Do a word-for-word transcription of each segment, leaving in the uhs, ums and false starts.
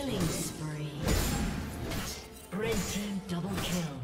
Killing spree. Red team double kill.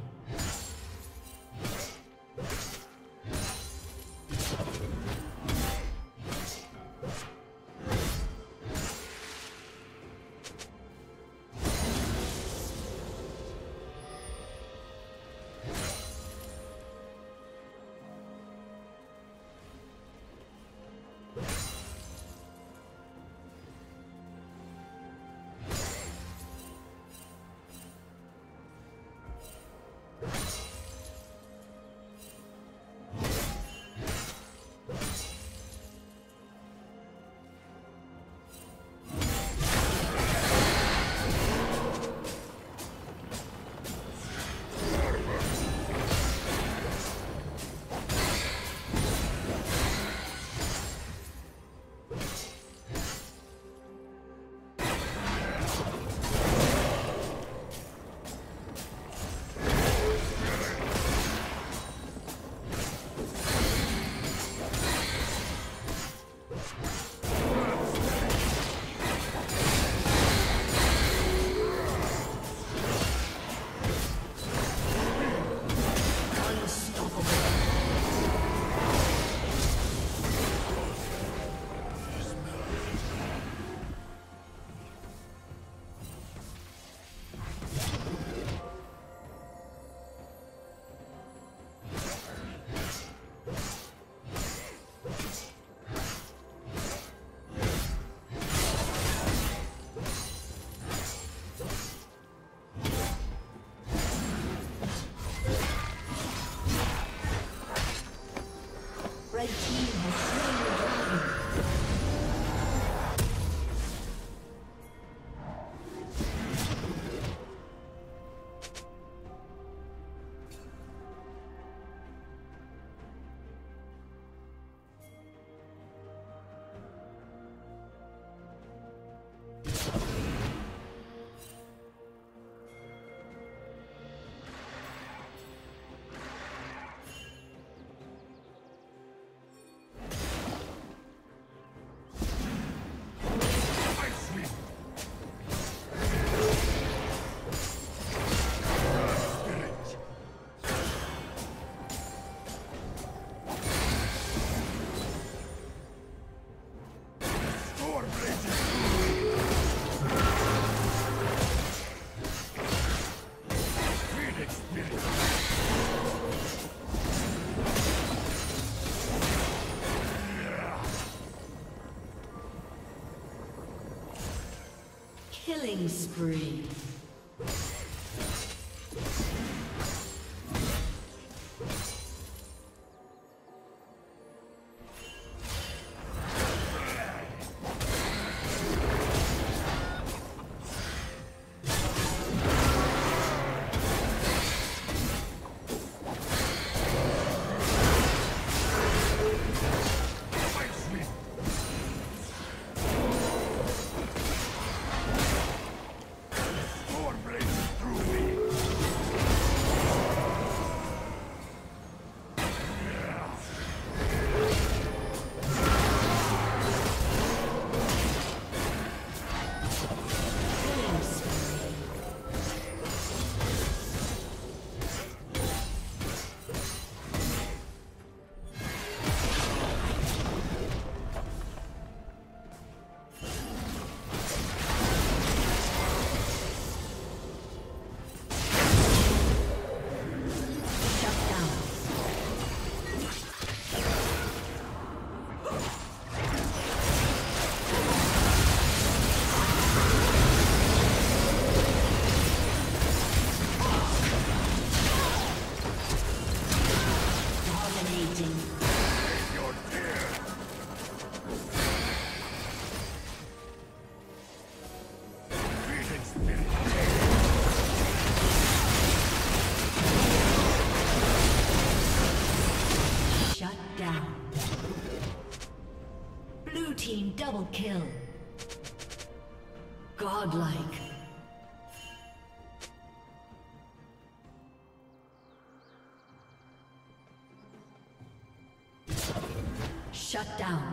Killing spree. Double kill. Godlike. Shut down.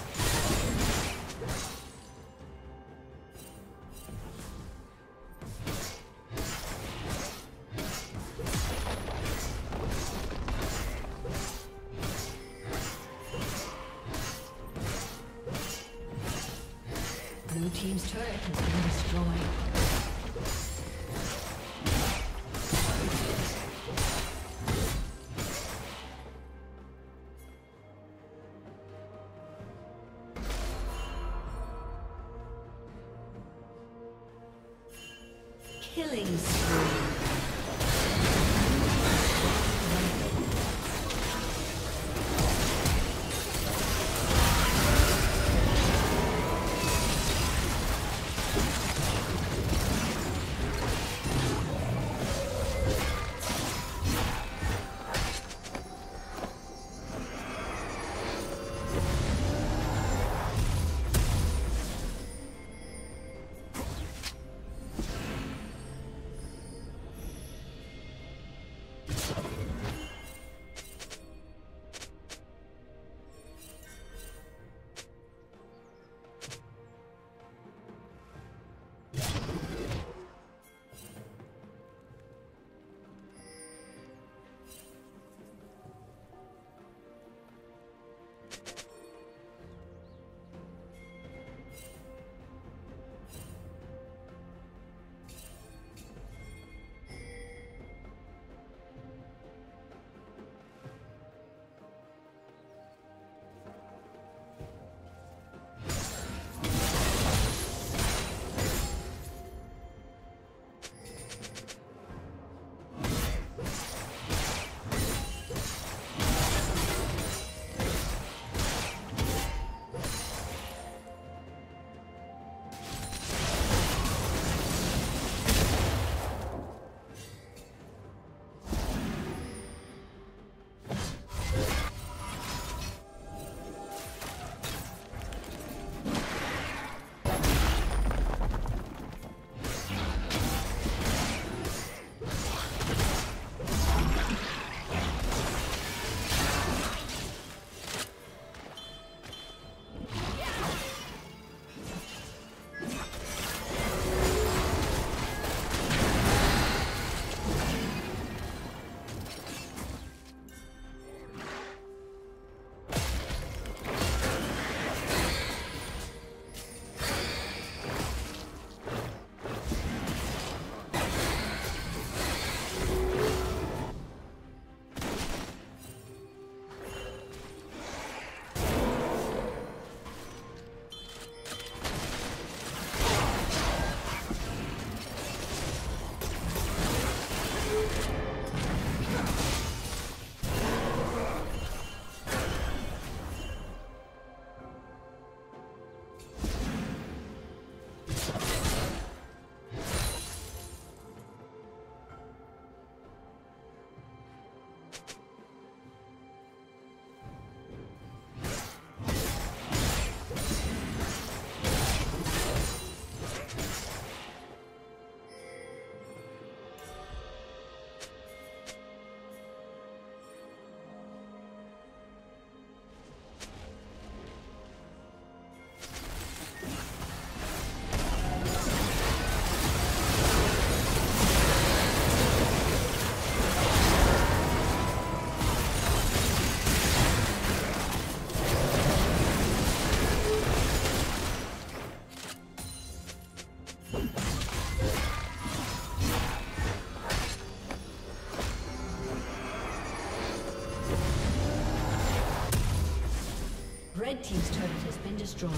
Blue team's turret has been destroyed. Red team's turret has been destroyed.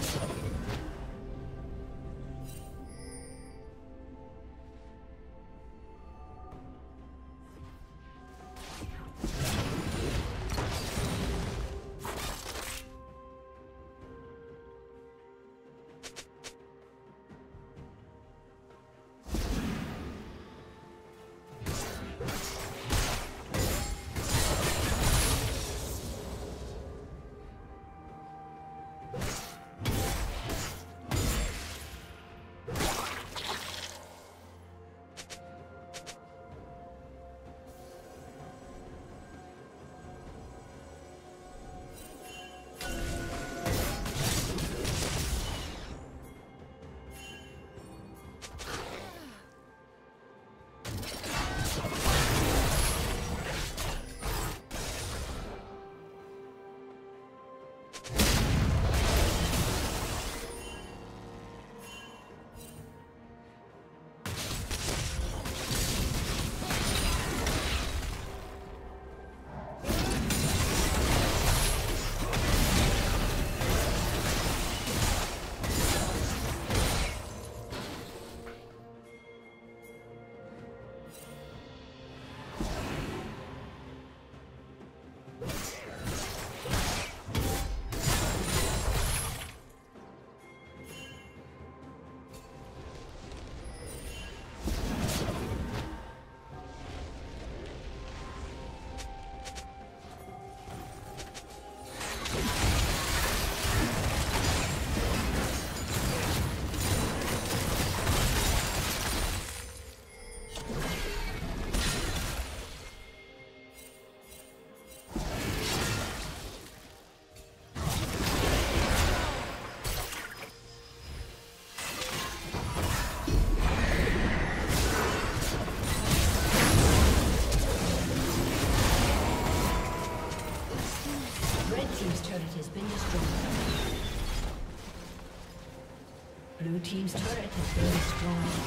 Blue team's turret has been destroyed.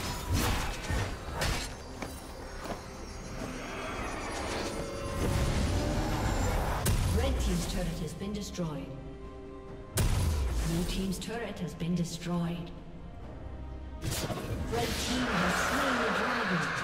Red team's turret has been destroyed. Blue team's turret has been destroyed. Red team has slain the dragon.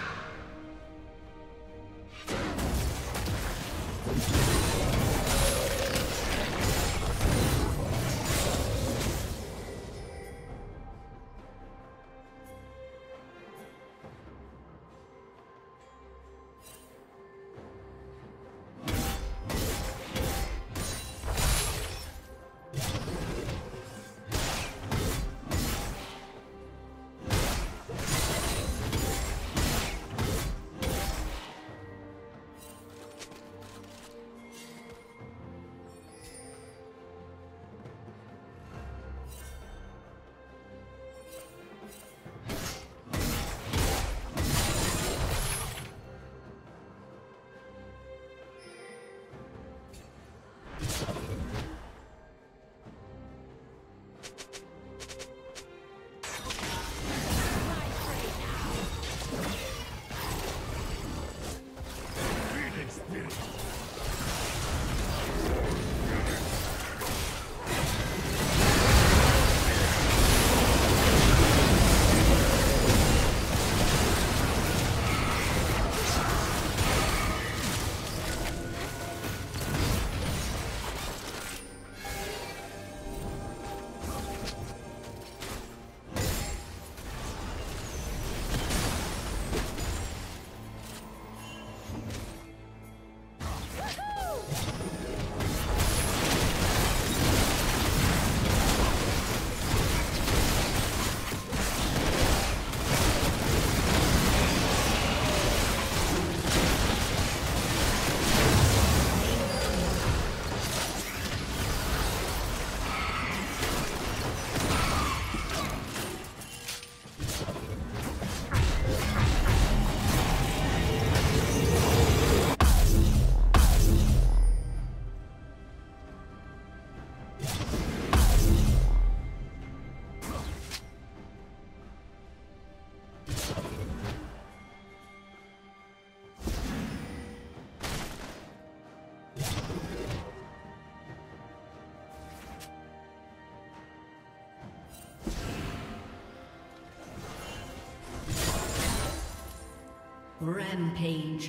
Rampage.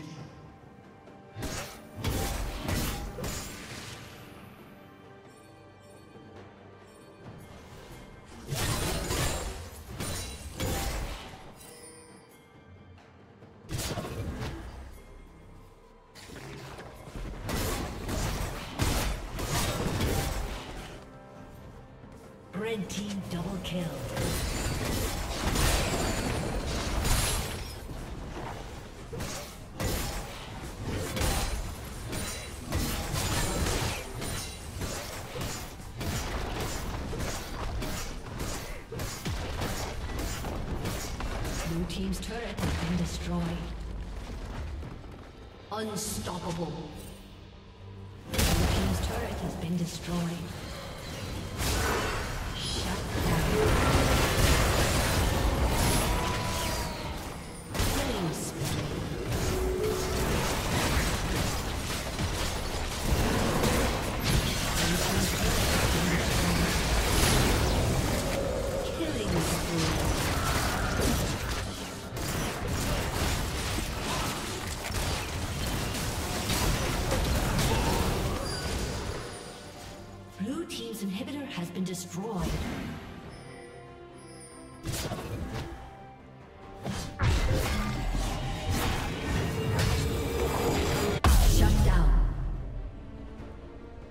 Red team double kill. Team's turret has been destroyed. Unstoppable. Blue team's turret has been destroyed. Shut down. Killing spree. Killing spree. Destroyed. Shut down.